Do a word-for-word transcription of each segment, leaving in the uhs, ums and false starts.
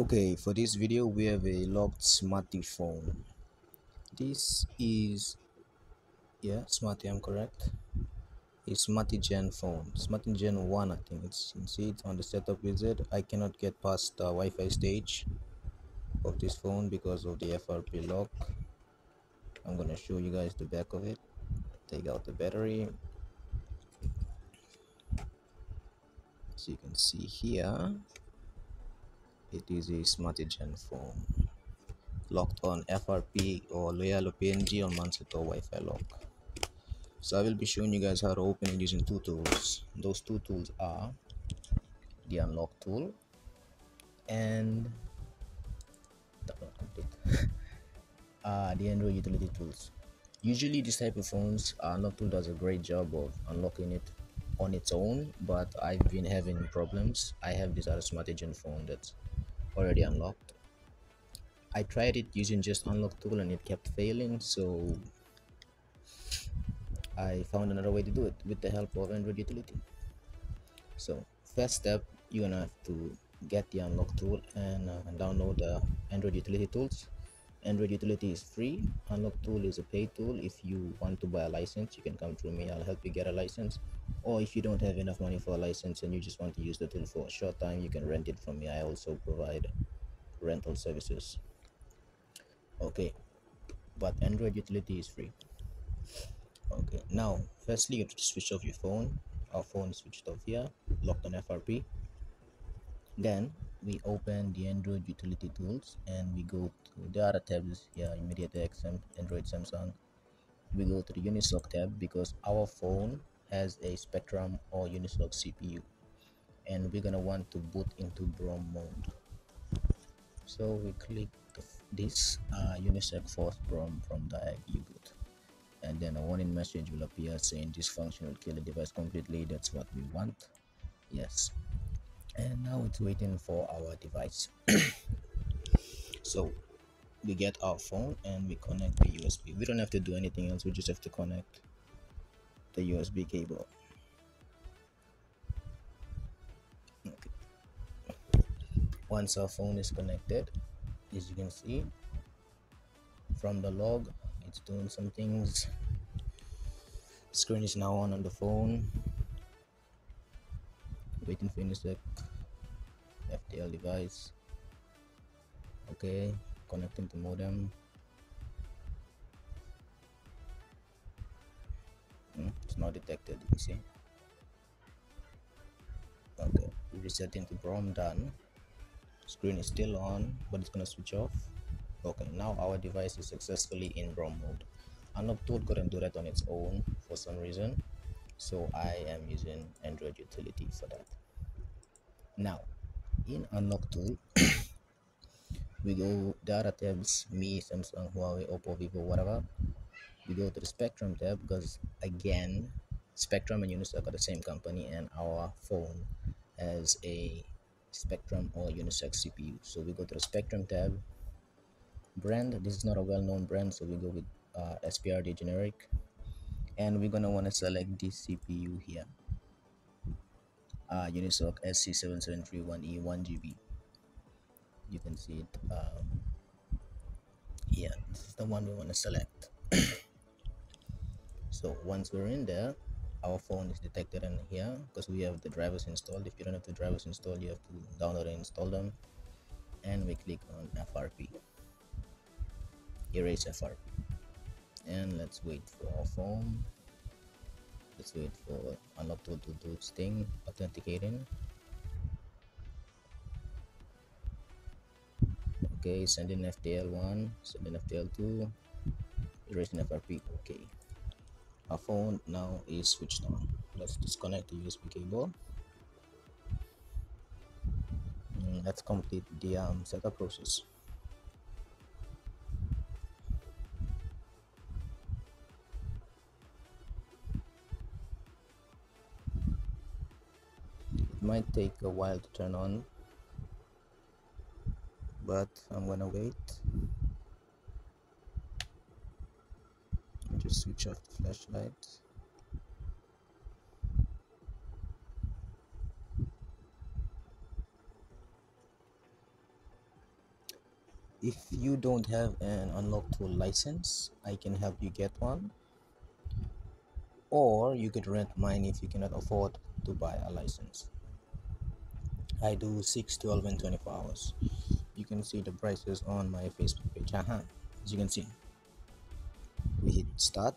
Okay, for this video we have a locked Smarti phone. This is, yeah, Smarti, I'm correct. It's Smarti Gen phone, Smarti Gen one, I think. It's, you can see it on the setup wizard. I cannot get past the Wi-Fi stage of this phone because of the F R P lock. I'm gonna show you guys the back of it. Take out the battery. As you can see here, it is a Smarti Gen phone locked on F R P or Loyal P N G or Mansato Wi-Fi lock. So I will be showing you guys how to open it using two tools. Those two tools are the Unlock Tool and that's not complete. uh, the Android Utility Tools. Usually these type of phones, uh, Unlock Tool does a great job of unlocking it on its own, but I've been having problems. I have this other Smarti Gen phone that's already unlocked. I tried it using just Unlock Tool and it kept failing, so I found another way to do it with the help of Android Utility. So first step, you're gonna have to get the Unlock Tool and uh, download the Android Utility Tools. Android Utility is free. Unlock Tool is a paid tool. If you want to buy a license, you can come through me, I'll help you get a license. Or if you don't have enough money for a license and you just want to use the tool for a short time, you can rent it from me. I also provide rental services. Okay, but Android Utility is free. Okay, now firstly you have to switch off your phone. Our phone is switched off here, locked on F R P. Then we open the Android Utility Tools and we go to the other tabs here, MediaTek, Android, Samsung. We go to the Unisoc tab because our phone has a Spectrum or Unisoc C P U and we're gonna want to boot into brom mode. So we click this uh, Unisoc force brom from the U boot, and then a warning message will appear saying this function will kill the device completely. That's what we want. Yes, and now it's waiting for our device. So we get our phone and we connect the U S B. We don't have to do anything else, we just have to connect the U S B cable. Okay. Once our phone is connected, as you can see from the log, it's doing some things. Screen is now on on the phone. Waiting for Unisec. F T L device. Okay, connecting to modem. It's not detected, you see. Okay, resetting to brom, done. Screen is still on, but it's gonna switch off. Okay, now our device is successfully in brom mode. Unlock Tool couldn't do that on its own for some reason, so I am using Android Utility for that. Now in Unlock Tool, we go the other tabs, me, Samsung, Huawei, Oppo, Vivo, whatever. We go to the Spectrum tab because again Spectrum and Unisoc are the same company and our phone has a Spectrum or Unisoc C P U. So we go to the Spectrum tab. Brand, this is not a well-known brand, so we go with uh, S P R D generic, and we're gonna want to select this C P U here, uh, Unisoc S C seven seven three one E, one gigabyte. You can see it um, here. This is the one we want to select. So once we're in there, our phone is detected in here because we have the drivers installed. If you don't have the drivers installed, you have to download and install them, and we click on F R P, erase F R P, and let's wait for our phone. Let's wait for Unlock Tool to do its thing, authenticating. Okay, send in F T L one, send in F T L two, erasing F R P. Okay, our phone now is switched on. Let's disconnect the U S B cable. And let's complete the um, setup process. It might take a while to turn on, but I'm gonna wait. Switch off the flashlight. if you don't have an Unlock Tool license, I can help you get one, or you could rent mine if you cannot afford to buy a license. I do six, twelve and twenty-four hours. You can see the prices on my Facebook page. Aha, as you can see, we hit start,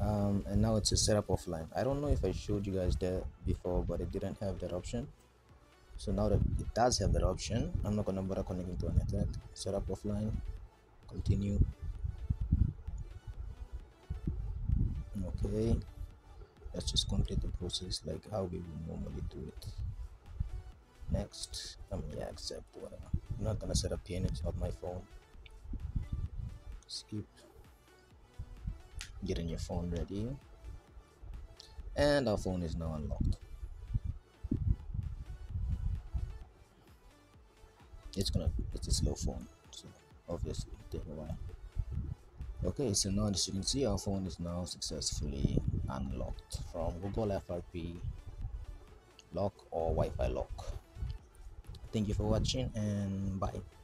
um, and now it's a setup offline. I don't know if I showed you guys that before, but it didn't have that option. So now that it does have that option, I'm not gonna bother connecting to an internet. Setup offline, continue. Okay, let's just complete the process like how we would normally do it. Next, um, yeah, accept, whatever. I'm not gonna set up P N, it's not my phone. Skip. Getting your phone ready, and our phone is now unlocked. It's gonna, it's a slow phone, so obviously take a while. Okay, so now as you can see, our phone is now successfully unlocked from Google F R P lock or Wi-Fi lock. Thank you for watching, and bye.